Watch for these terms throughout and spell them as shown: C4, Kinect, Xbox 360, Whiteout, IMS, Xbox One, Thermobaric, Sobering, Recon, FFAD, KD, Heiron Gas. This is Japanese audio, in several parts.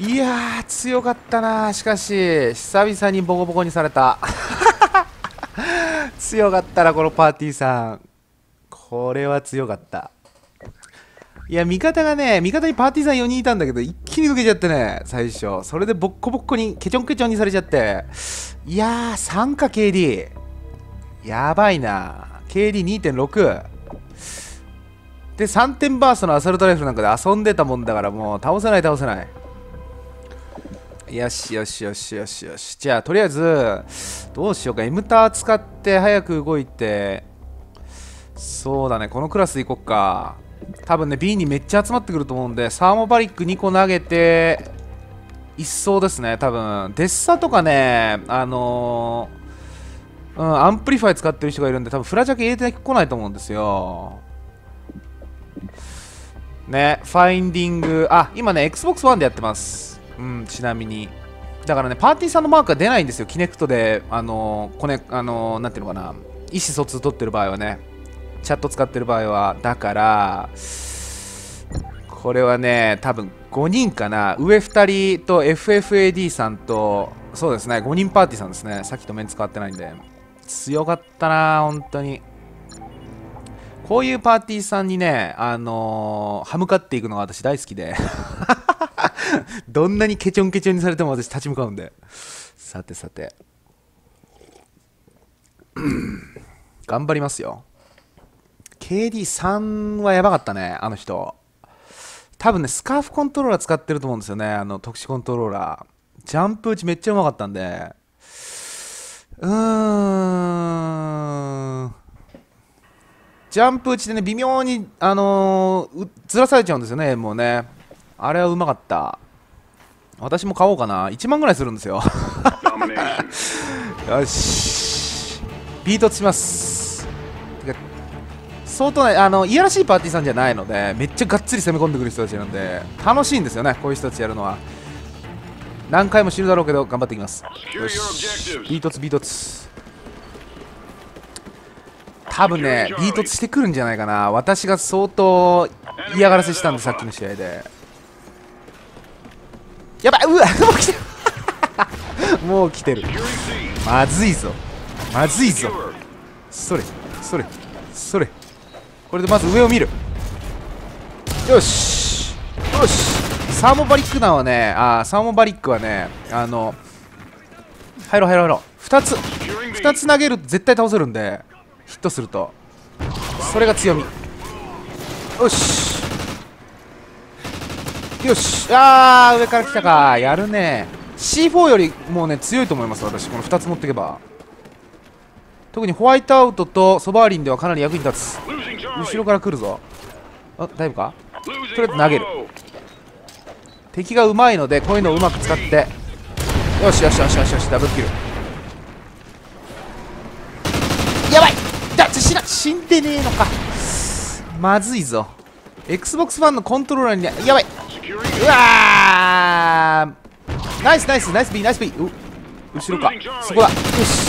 いやー強かったな。しかし久々にボコボコにされた強かったなこのパーティーさん。これは強かった。いや味方がね、味方にパーティーさん4人いたんだけど一気に抜けちゃってね、最初それでボッコボッコにケチョンケチョンにされちゃって、いやー3か KD やばいな。 KD2.6 で3点バーストのアサルトライフルなんかで遊んでたもんだから、もう倒せない倒せない。よしよしよしよしよし。じゃあとりあえずどうしようか。 M ター使って早く動いて、そうだねこのクラス行こっか。多分ね B にめっちゃ集まってくると思うんで、サーモバリック2個投げて一掃ですね。多分デッサとかね、アンプリファイ使ってる人がいるんで、多分フラジャケ入れてこないと思うんですよね。ファインディング、あ今ね Xbox One でやってます。うん、ちなみにだからねパーティーさんのマークが出ないんですよ、キネクトでなんていうのかな、意思疎通取ってる場合はね、チャット使ってる場合は。だからこれはね多分5人かな、上2人と FFAD さんと、そうですね5人パーティーさんですね。さっきと面使ってないんで強かったな本当に。こういうパーティーさんにね歯向かっていくのが私大好きでどんなにケチョンケチョンにされても私立ち向かうんで。さてさて頑張りますよ。 KD3 はやばかったね。あの人多分ねスカーフコントローラー使ってると思うんですよね、特殊コントローラー。ジャンプ打ちめっちゃうまかったんで、ジャンプ打ちでね微妙にずらされちゃうんですよね。もうねあれはうまかった。私も買おうかな。1万ぐらいするんですよよしビートします。てか相当ねいやらしいパーティーさんじゃないので、めっちゃがっつり攻め込んでくる人たちなんで楽しいんですよね、こういう人たちやるのは。何回も死ぬだろうけど頑張っていきます。よしビートツビートツ。多分ねビートツしてくるんじゃないかな。私が相当嫌がらせしたんでさっきの試合で。やばい、うわもう来てるもう来てる、まずいぞまずいぞ。それそれそれ、これでまず上を見る。よしよし。サーモバリック弾はね、サーモバリックはね入ろう入ろう入ろう、2つ投げると絶対倒せるんで、ヒットするとそれが強み。よしよし、上から来たか、やるね。 C4 よりもうね強いと思います私、この2つ持っていけば。特にホワイトアウトとソバーリンではかなり役に立つ。後ろから来るぞ。あダイブか、とりあえず投げる。敵がうまいのでこういうのをうまく使って、よしよしよしよしよし、ダブルキル。やばいだって死んでねえのか、まずいぞ。 Xbox One のコントローラーにね、やばい。うわーナイスナイスナイス B ナイス B。 後ろか、そこだ。よし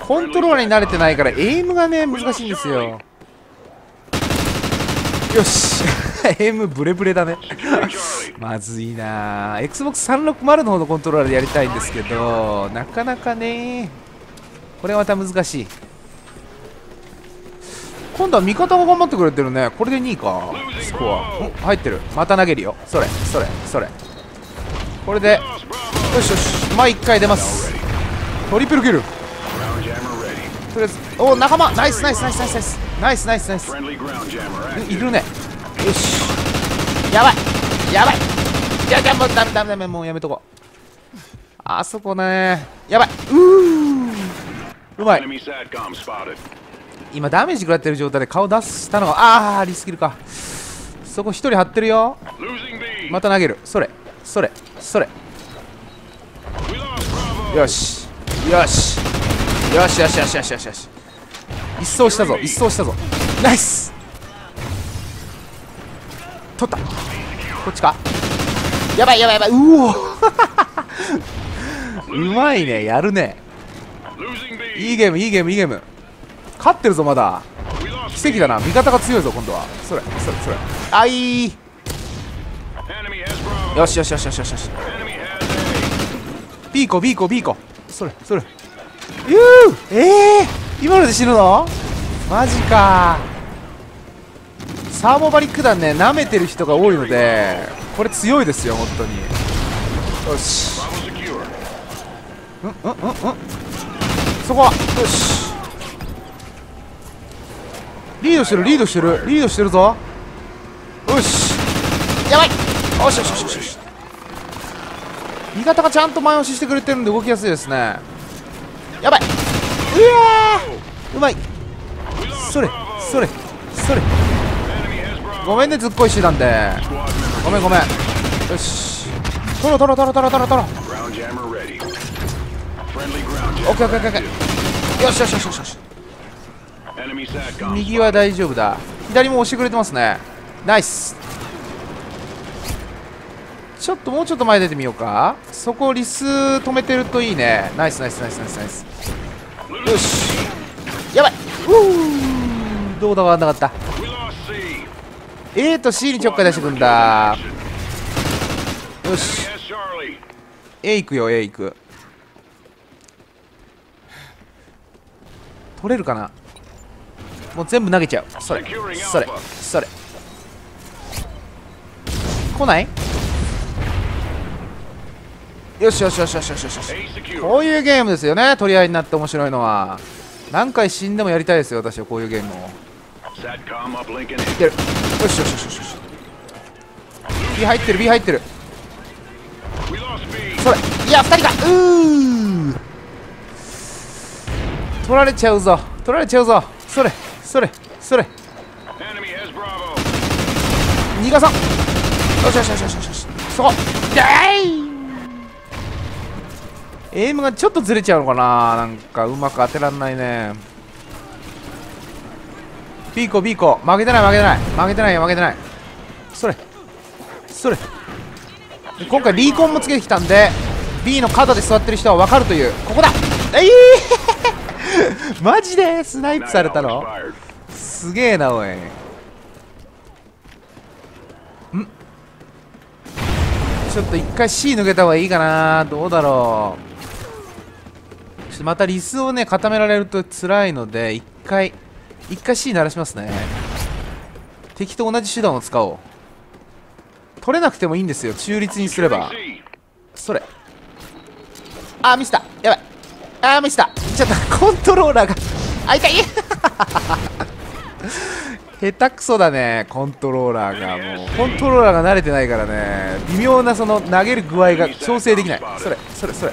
コントローラーに慣れてないからエイムがね難しいんですよ。よしエイムブレブレだねまずいな。 Xbox360 の方のコントローラーでやりたいんですけど、なかなかねこれまた難しい。今度は味方が頑張ってくれてるね。これで2位かスコア、入ってる。また投げるよ、それそれそれ。これでよしよし、まあ1回出ます。トリプルキル、とりあえずお仲間、ナイスナイスナイスナイスナイスナイスナイスナイスいるね。よしやばいやばい、じゃあもうダメダメダメ、もうやめとこう。あそこねやばい、うまい。今ダメージ食らってる状態で顔出したのが、リスキルか。そこ1人張ってるよ。また投げる、それそれそれ。よしよしよしよしよしよしよしよし。一掃したぞ一掃したぞ、ナイス取った。こっちか、やばいやばいやばい、うまいね、やるね。いいゲームいいゲームいいゲーム、勝ってるぞまだ。奇跡だな、味方が強いぞ今度は。それそれそれ、あいーよしよしよしよしよしよし。ビーコビーコビーコ。それそれ。ゆう。今ので死ぬの？マジか。サーモバリック弾ね、舐めてる人が多いので、これ強いですよ本当に。よし。そこはよし。リードしてるリードしてるリードしてるぞ。よし。やばい。よしよしよしよし。味方がちゃんと前押ししてくれてるんで動きやすいですね。やばい。うまい。それそれそれ。ごめんね、ずっこいしてたんで。ごめんごめん。よし。取ろう取ろう取ろう取ろう取ろう取ろう。オッケーオッケーオッケーオッケー。よしよしよしよしよし。右は大丈夫だ。左も押してくれてますね。ナイス。ちょっともうちょっと前出てみようか。そこリス止めてるといいね。ナイスナイスナイスナイスナイス。よし。やばい。どうだわんなかった。A と C にちょっかい出してくんだ。よし。A 行くよ A 行く。取れるかな。もう全部投げちゃう。それそれそれ。来ない？よしよしよしよしよしよし。こういうゲームですよね。取り合いになって面白いのは。何回死んでもやりたいですよ私はこういうゲームを。いける。よしよしよしよしよし。B 入ってる B 入ってる。それ。いや2人か。取られちゃうぞ取られちゃうぞ。それそれそれ。逃がさん。よしよしよしよしよし。そこでい。エイムがちょっとずれちゃうのかな。なんかうまく当てらんないね。ビーコビーコ。負けてない負けてない負けてないよ負けてない。それそれ。で今回リーコンもつけてきたんで B の肩で座ってる人は分かるという。ここだ。マジでスナイプされたのすげえなおい。んちょっと一回 C 抜けた方がいいかな。どうだろう。またリスをね固められると辛いので一回 C 鳴らしますね。敵と同じ手段を使おう。取れなくてもいいんですよ中立にすれば。それ。あーミスった。やばい。あーミスった。ちょっとコントローラーがあ痛い。下手くそだねコントローラーが。もうコントローラーが慣れてないからね微妙なその投げる具合が調整できない。それそれそれ。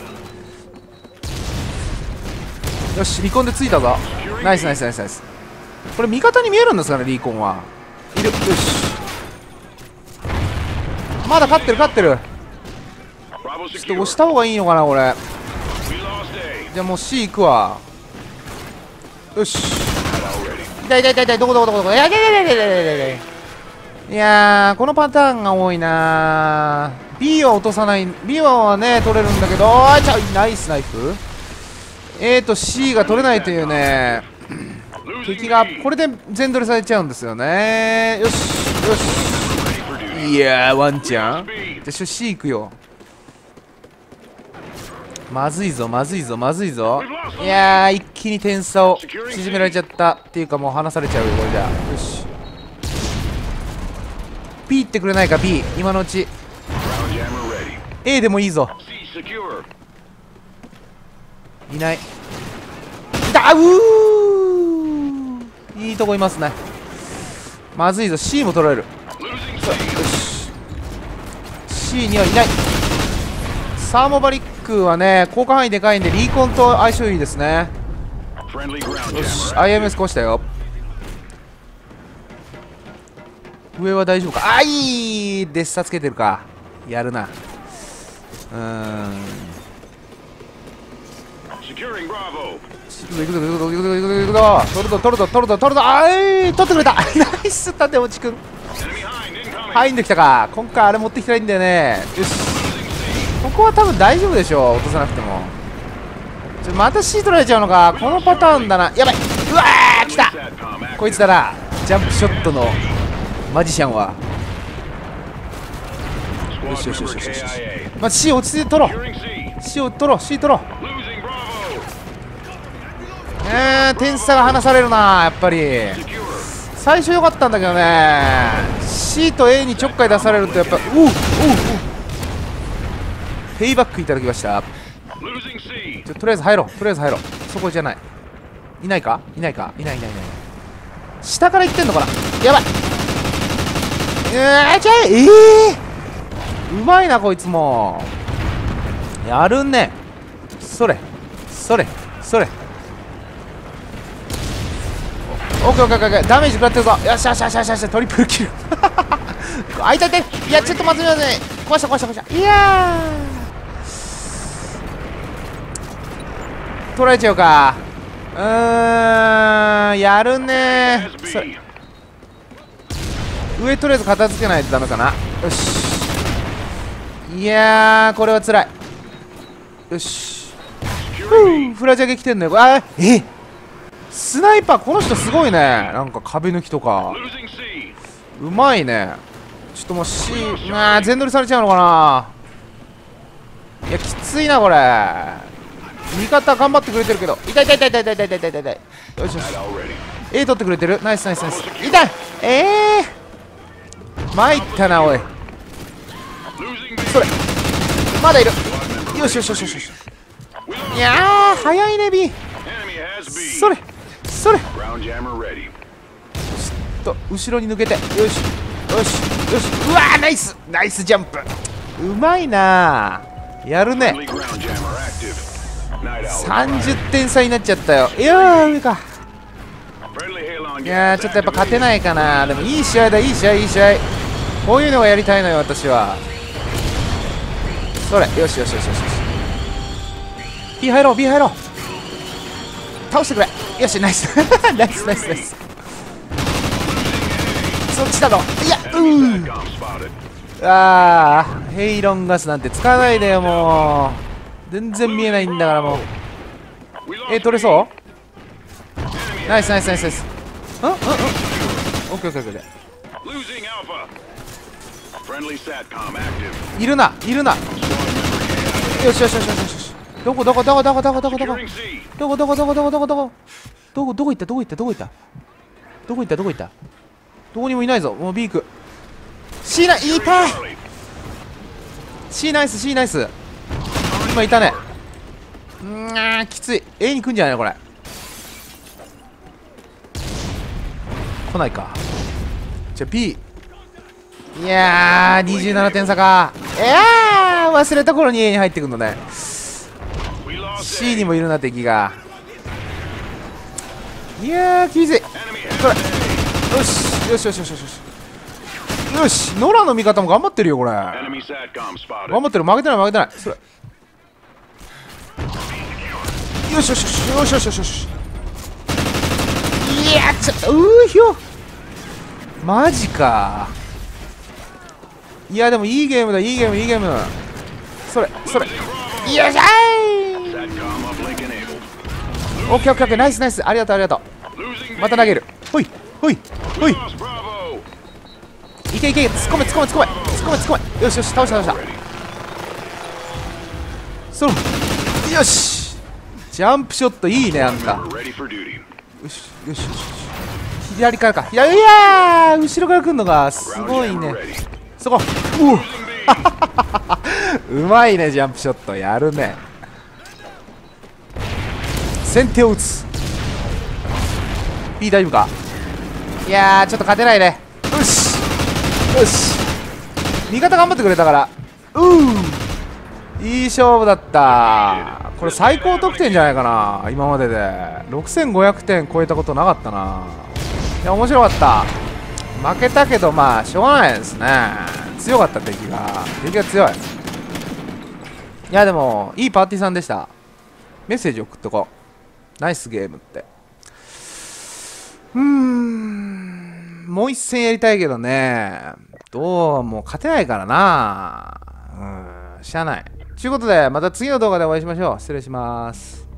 よし、リコンでついたぞ。ナイスナイスナイスナイス。これ味方に見えるんですかねリコンは。いる。よし。まだ勝ってる勝ってる。ちょっと押した方がいいのかなこれ。じゃあもう C 行くわ。よし。痛い痛い痛い痛い。どこどこどこどこ。いやいやいやいやいやいやいや。いやーこのパターンが多いなー。B は落とさない。B はね取れるんだけど。ちゃナイスナイフ。A と C が取れないというね。敵がこれで全取りされちゃうんですよね。よしよし。いやーワンちゃん。じゃあ C 行くよ。まずいぞまずいぞまずいぞ。いやー一気に点差を縮められちゃったっていうかもう離されちゃうよこれじゃ。よし。B ってくれないか B 今のうち。 A でもいいぞ。いない。だうーいいとこいますね。まずいぞ C も取られる。よし C にはいない。サーモバリックはね効果範囲でかいんでリーコンと相性いいですね。よし IMS こうしたよ。上は大丈夫か。あいーデッサつけてるか。やるな。いくぞ取るぞあー取ってくれた。ナイス盾落ちくん入んできたか。今回あれ持ってきてないんだよね。よしここは多分大丈夫でしょう落とさなくても。ちょまた C 取られちゃうのかこのパターンだな。やばい。うわー来たこいつだなジャンプショットのマジシャンは。よしよしよしよしよし。まあ C 落ち着いて取ろう。C を取ろう。C 取ろう。点差が離されるな、やっぱり。最初良かったんだけどね。C と A にちょっかい出されるとやっぱ、おうおうおう。ペイバックいただきました。とりあえず入ろう。とりあえず入ろう。そこじゃない。いないか？いないか？いないいないいない。下から行ってんのかな？やばい。じゃあうまいなこいつも。やるね。それそれそれ。オッケーオッケーオッケー。ダメージ食らってるぞ。よしよしよしよしよし。トリプルキル。あいたいたい。いやちょっとまずいまずい。壊した壊した壊した。いやー。取られちゃうか。やるねー。上とりあえず片付けないとダメかな。よし。いやーこれはつらい。よし。フラジャゲ来てんのよ。あースナイパーこの人すごいね。なんか壁抜きとかうまいね。ちょっともう C 全取りされちゃうのかな。いやきついなこれ。味方頑張ってくれてるけど、痛い痛い痛い痛い痛い痛い痛い痛い痛い。よしよし。A 取ってくれてる。ナイスナイスナイス。痛い。参ったなおい。それまだいる。よしよしよしよしよし。いやー早いね B。それそれ。ちょっと後ろに抜けて。よしよしよし。うわーナイスナイスジャンプ。うまいなー。やるね。30点差になっちゃったよ。いやー上か。いやーちょっとやっぱ勝てないかな。でもいい試合だいい試合いい試合。こういうのがやりたいのよ私は。それよしよしよしよし。B 入ろう B 入ろう。倒してくれ。よしナイスナイスナイスナイス。そっちだろ。いやヘイロンガスなんて使わないでよもう。全然見えないんだからもう。取れそう？ナイスナイスナイスナイス。うんうんうん。オッケーオッケーオッケー。いるないるな。よしよしよしよしよし。どこどこどこどこどこどこどこどこどこどこどこどこどこどこどこ行ったどこ行ったどこ行ったどこ行ったどこ行ったどこにもいないぞ。もうビーク。C ナイス。C ナイス C ナイス。今いたね。きつい。 A に来んじゃないのこれ。来ないか。じゃあ B。 いやー27点差か。忘れた頃に A に入ってくんのね。 C にもいるな敵が。いやーきついこれ。よしよしよしよしよしよしよし。ノラの味方も頑張ってるよこれ。頑張ってる。負けてない負けてない。それよしよしよしよしよしよし。いやちょっとひょマジか。いやでもいいゲームだいいゲームいいゲーム。それそれよしゃい。オッケーオッケーオッケー。ナイスナイス。ありがとうありがとう。また投げる。ほいほいほい。いけいけ。突っ込め突っ込め突っ込め突っ込め突っ込め。よしよし倒した倒した。それよし。ジャンプショットいいねなんか。よしよしよし。左からか。いやいやー後ろから来るのがすごいね。そこうまいねジャンプショット。やるね。先手を打つ。 B 大丈夫か。いやーちょっと勝てないね。よしよし。味方頑張ってくれたからいい勝負だった。これ最高得点じゃないかな今までで。6500点超えたことなかったな。いや面白かった。負けたけどまあしょうがないですね。強かった敵が。敵が強い。いやでもいいパーティーさんでした。メッセージ送っとこう。ナイスゲームって。もう一戦やりたいけどね。どうも勝てないからな。しゃあない。ということでまた次の動画でお会いしましょう。失礼します。